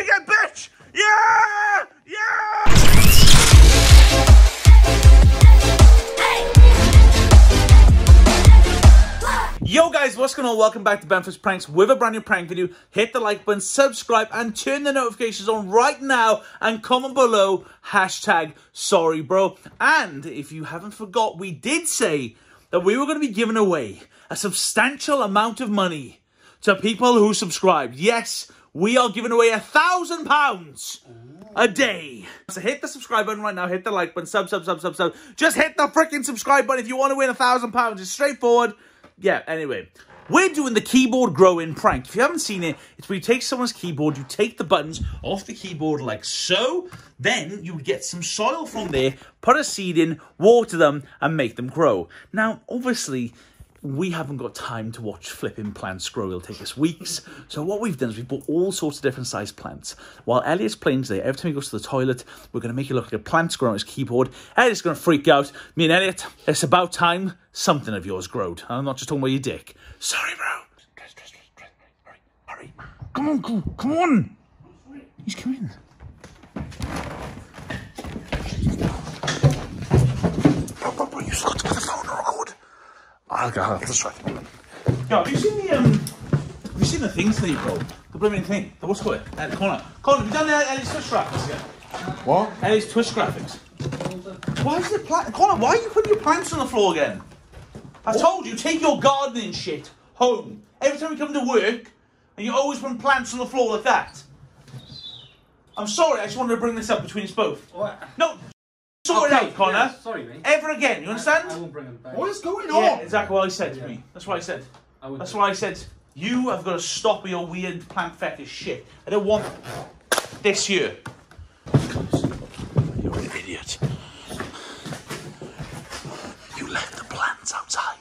Take it, bitch! Yeah! Yeah! Yo guys, what's going on? Welcome back to Benford's Pranks with a brand new prank video. Hit the like button, subscribe and turn the notifications on right now and comment below #sorrybro. And if you haven't forgot, we did say that we were going to be giving away a substantial amount of money to people who subscribed. Yes, we are giving away £1,000 a day. So hit the subscribe button right now, hit the like button, sub. Just hit the freaking subscribe button if you want to win £1,000. It's straightforward. Yeah, anyway, we're doing the keyboard growing prank. If you haven't seen it, it's where you take someone's keyboard, you take the buttons off the keyboard like so, then you get some soil from there, put a seed in, water them, and make them grow. Now, obviously, we haven't got time to watch flipping plants grow. It'll take us weeks. So what we've done is we've bought all sorts of different sized plants. While Elliot's playing today, every time he goes to the toilet, we're going to make it look like a plant's growing on his keyboard. Elliot's going to freak out. Me and Elliot, it's about time something of yours growed. I'm not just talking about your dick. Sorry, bro. Dress. Hurry. Come on. He's coming. Bro, you still got to put the phone on. That's right. Yo, have you seen the things that you bought? The blooming thing. The what's called? Connor, have you done Ellie's Twitch graphics yet? What? Ellie's Twitch graphics. Why is it Connor, why are you putting your plants on the floor again? I told you, take your gardening shit home. Every time you come to work, and you always put plants on the floor like that. I'm sorry, I just wanted to bring this up between us both. What? No. Sort it out, Connor. Yeah, sorry, mate. Ever again, you understand? I won't bring them back. What is going on? Yeah, exactly what I said to me. That's what I said. That's why I said, you have got to stop your weird plant fetish shit. I don't want this year. You're an idiot. You left the plants outside.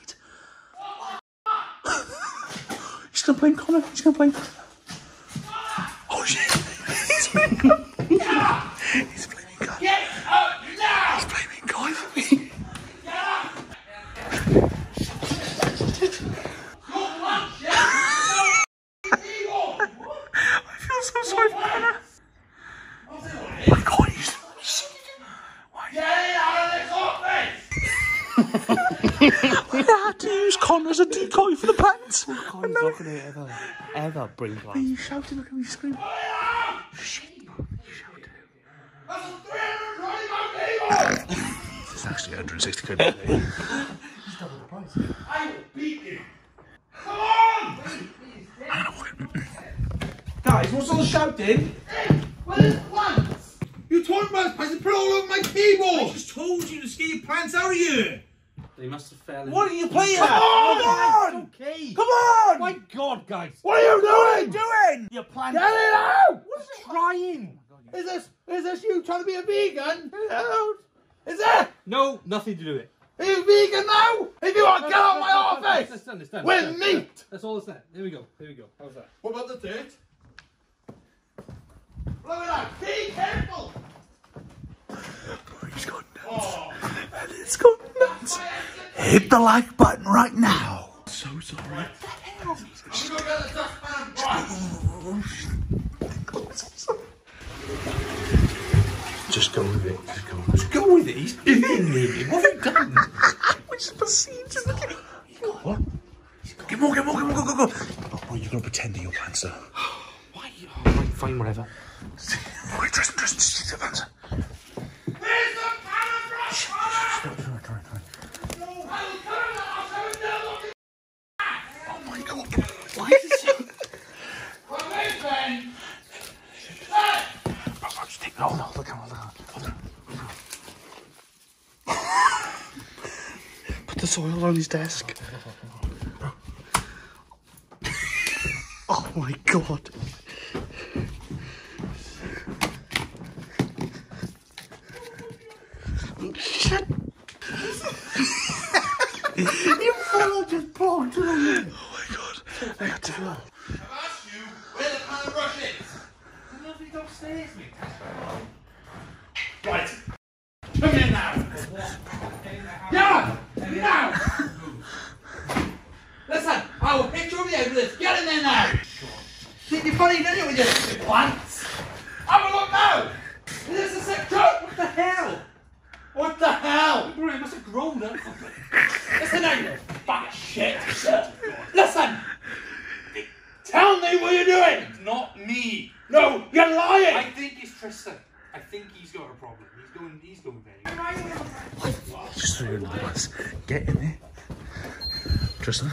He's going to blame Connor. He's going to blame Connor. Oh, shit. He's blaming Connor. He's blaming Connor. Get out! I had to use Connor as a decoy for the plants. Oh, Connor's not going to ever bring plants. You shouted, look at me scream. Shit, bro. You shouted. That's £320 keyboard! It's actually £160. He's double the price. I will beat you. Come on! Please. Guys, what's all the shouting? Where's plants? You told me I was put it all over my keyboard! I just told you to get your plants out of here! They must have fell in. What are you playing at? Come on! It's okay. Come on! My God, guys! What are you doing? You're planning. Get it out! What is it? Trying. Oh God, is this you trying to be a vegan? Is that? No, nothing to do with it. Are you vegan now? If you want, get out of my office. Understand. We're meat. That's all it's that. Here we go. How's that? What about the dirt? Look at that. Be careful. He's gone nuts. And it's gone nuts. Hit the like button right now. So sorry. What the hell? I'm going to get the dustpan. Oh, so sorry. Just go with it. He's being naked. What have you done? We just perceived. Just look at him. What? Get more. Oh, boy, you've got to pretend that you're Panzer. Why? Oh, fine, whatever. Wait, dress, you're Panzer. The soil on his desk. Oh my God. Shit. You fell and just blocked it on me. Oh my God. I had to go. I've asked you where the pan brush is. There's nothing upstairs, mate. Right. Come in now. Yeah! Now! Listen, I will hit you over the head with this. Get in there now! Think you're funny, don't you, with your plants? hell? What the hell? Bro, you must have grown up. Listen now, you bag of shit. Listen! Tell me what you're doing! Not me. No, you're lying! I think it's Tristan. I think he's got a problem. He's going very well. Just through your lads. Get in there. Tristan,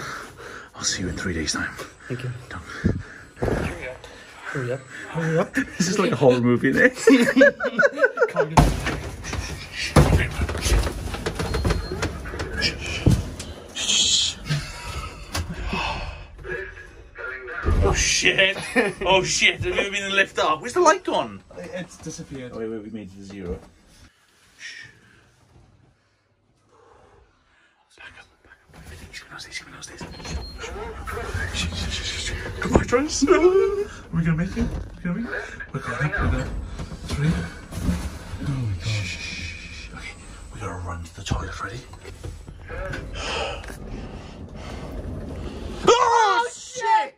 I'll see you in 3 days' time. Thank you. Done. Hurry up. This is like a horror movie, isn't it? Can't get... Oh shit! Oh shit! Have you been in the lift up? Where's the light on? It's disappeared. Oh, wait, we made it to zero. Shh. Back up. She knows this. Shh. Come on, Travis. Are we gonna make it? We're going. 3. Oh my god. Shh. Okay, we gotta run to the toilet, Freddy. Oh shit!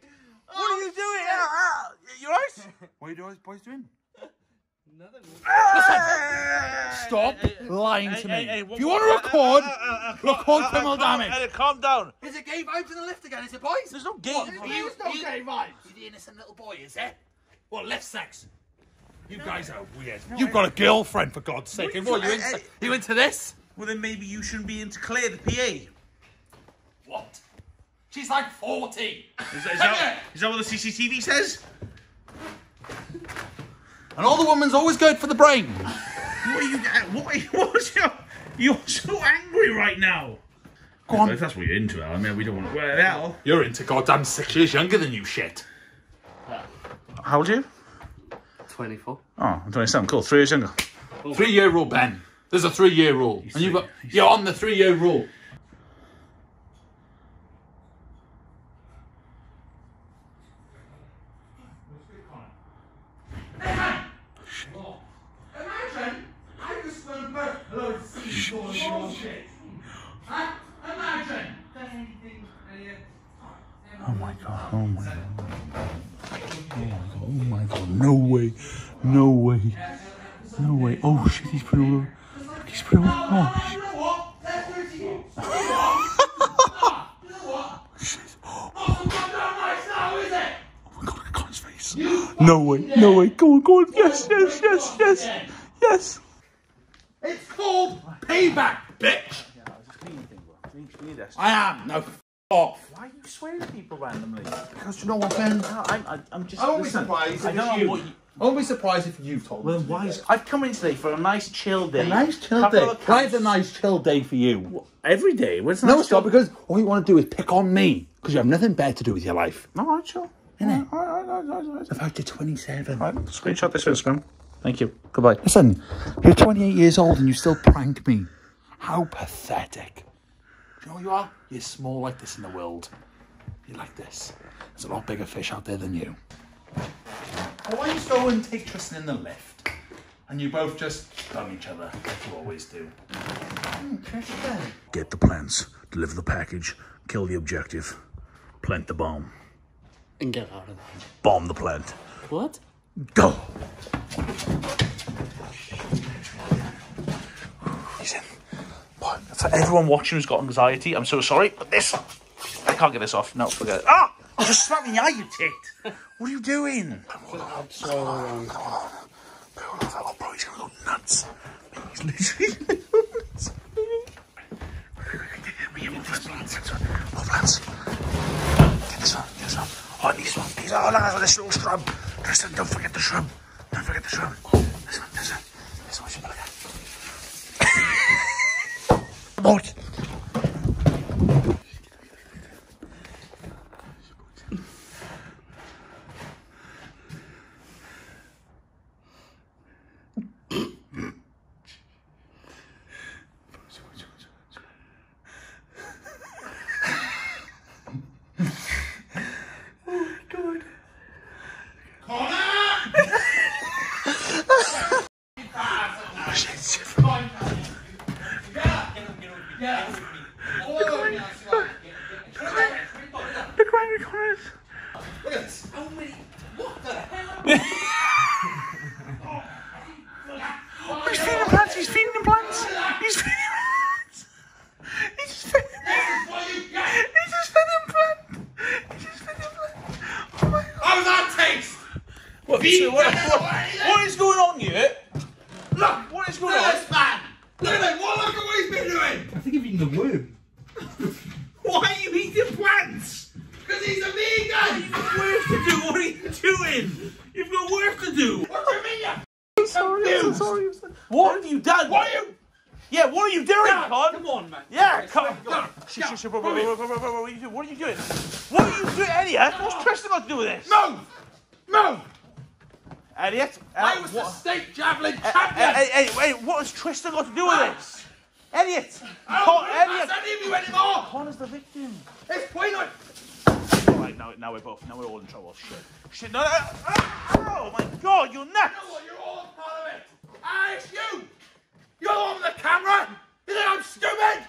What are you doing? You alright? What are you boys doing? Nothing. Stop lying to me. If you want to record, record criminal damage. Calm down. Is it gay vibes in the lift again? Is it, boys? There's no gay vibes. There's no gay vibes. You're the innocent little boy, is it? What, lift sex? You guys are weird. You've got a girlfriend, for God's sake. What, you into this? Well, then maybe you shouldn't be into Claire, the PA. What? She's like 40. Is that what the CCTV says? An older woman's always good for the brain. You're so angry right now. Go on. If that's what you're into, I mean, we don't want to... Well, you're into goddamn 6 years younger than you, shit. How old are you? 24. Oh, I'm 27. Cool. 3 years younger. Oh. 3 year rule, Ben. There's a 3 year rule. And you're on the 3 year rule. Oh my god, no way, oh shit, he's put it all over, oh shit. Oh my god, I can't face. No way, go on, yes. It's called payback, bitch. I am, no. Off. Why are you swearing at people randomly? Because you know what, Ben? I'm just... I won't be surprised if you've told me. Well, why is... I've come in today for a nice chill day. Can I have a nice chill day for you? What? Every day? No, stop, because all you want to do is pick on me. Because you have nothing better to do with your life. Alright, sure. Innit? Alright. About you're 27. Alright, screenshot this for Instagram. Thank you. Goodbye. Listen, you're 28 years old and you still prank me. How pathetic. You know what you are? You're small like this in the world. You're like this. There's a lot bigger fish out there than you. Well, why don't you go and take Tristan in the lift? And you both just dumb each other, like you always do. Tristan. Get the plants, deliver the package, kill the objective, plant the bomb. And get out of there. Bomb the plant. What? Go! He's in. For everyone watching who's got anxiety, I'm so sorry, but this, I can't get this off. No, forget it. Ah! I just slapped in the eye, you tit! What are you doing? Come on. Oh, bro, he's gonna go nuts. He's literally going to go nuts. Get this one. Oh, these are all this little shrub. Tristan, don't forget the shrub. This one should look at. What? Oh God. Connor! Oh shit. Yeah. What is going on here? Look! What is going on? This man! Look at him! Look at what he's been doing! I think I've eaten the worm. Why are you eating plants? Because he's a vegan! You've got work to do! What are you doing? You've got work to do! What do you mean, you I'm sorry. What have you done? What are you? Yeah, what are you doing, Con? Come on, man. Yeah, come on. What are you doing? What are you doing, Elliot? What's Tristan got to do with this? Move! Move! Elliot? I was the state javelin champion! Hey, what has Tristan got to do with this? Elliot! I don't need you anymore! Connor's the victim. It's pointless! Alright, now we're all in trouble. Shit, no, oh my god, you're nuts! You know what, you're all a part of it! It's you! You're on the camera! You think I'm stupid?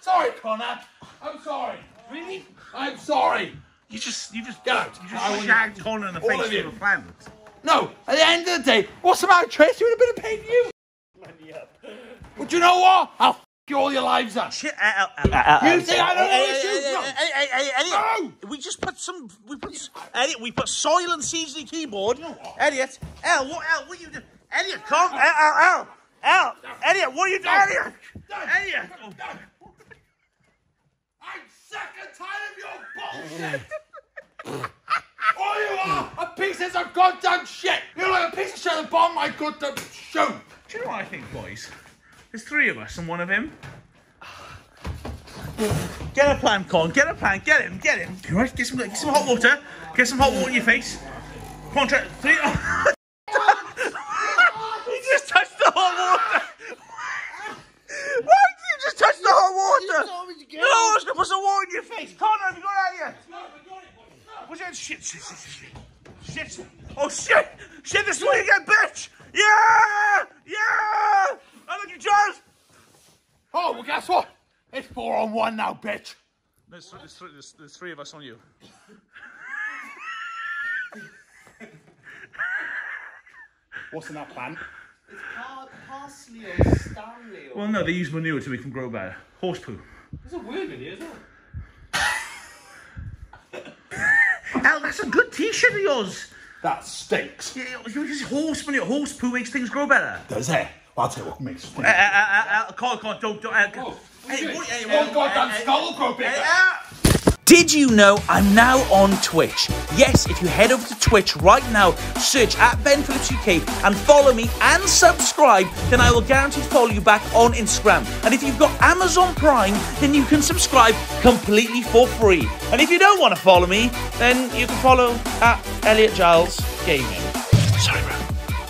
Sorry, Connor. I'm sorry. Really? I'm sorry. You just get out. You just shagged Connor in the face of a plant. No, at the end of the day, what's the matter, Trace? You would have been a pain to you. Money up. But you know what? I'll f you all your lives up. Shit, you think I don't know what you do? We just put some. We put soil and seeds in the keyboard. You know what? Elliot, what are you doing? Elliot, come. Elliot, what are you doing? Elliot! I'm sick and tired of your bullshit! All you are are pieces of goddamn shit! You're like a piece of shit at the bottom of my goddamn shoe! Do you know what I think, boys? There's three of us and one of him. Get a plan, Con. Get a plan. Get him. All right, get some hot water. Get some hot water in your face. Come on, try three. He just touched the hot water! Touch the hot water! No, I was gonna put some water in your face! Connor, have you got it out of here? Shit! Oh shit! Shit, this is where you get, bitch! Yeah! Yeah! Elliot Giles! Oh, well guess what? It's 4-on-1 now, bitch! There's three of us on you. What's in that plant? It's parsley or Stanley or... Well, no, they use manure to make them grow better. Horse poo. There's a worm in here as well. Al, that's a good t-shirt of yours. That stinks. Yeah, it's horse manure. Horse poo makes things grow better. Does it? Well, I'll tell you what makes things... Can't, don't... goddamn skull grow bigger. Did you know I'm now on Twitch? Yes, if you head over to Twitch right now, search at Ben Phillips UK and follow me and subscribe, then I will guarantee follow you back on Instagram. And if you've got Amazon Prime, then you can subscribe completely for free. And if you don't want to follow me, then you can follow at Elliot Giles Gaming. Sorry, bro.